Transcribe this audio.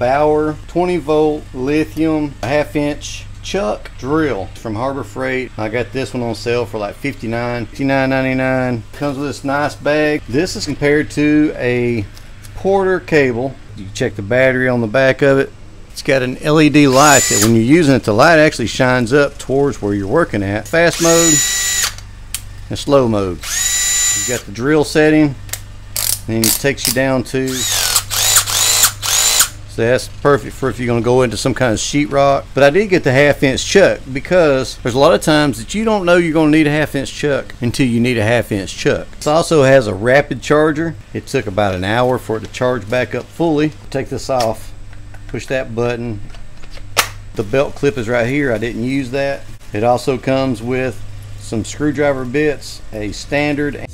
Bauer 20-volt lithium 1/2-inch chuck drill from Harbor Freight. I got this one on sale for like $59.99. Comes with this nice bag. This is compared to a Porter Cable. You check the battery on the back of it. It's got an LED light that when you're using it, the light actually shines up towards where you're working at. Fast mode and slow mode. You've got the drill setting, and it takes you down to, so that's perfect for if you're going to go into some kind of sheetrock. But I did get the 1/2-inch chuck because there's a lot of times that you don't know you're going to need a 1/2-inch chuck until you need a 1/2-inch chuck. This also has a rapid charger. It took about an hour for it to charge back up fully. Take this off. Push that button. The belt clip is right here. I didn't use that. It also comes with some screwdriver bits, a standard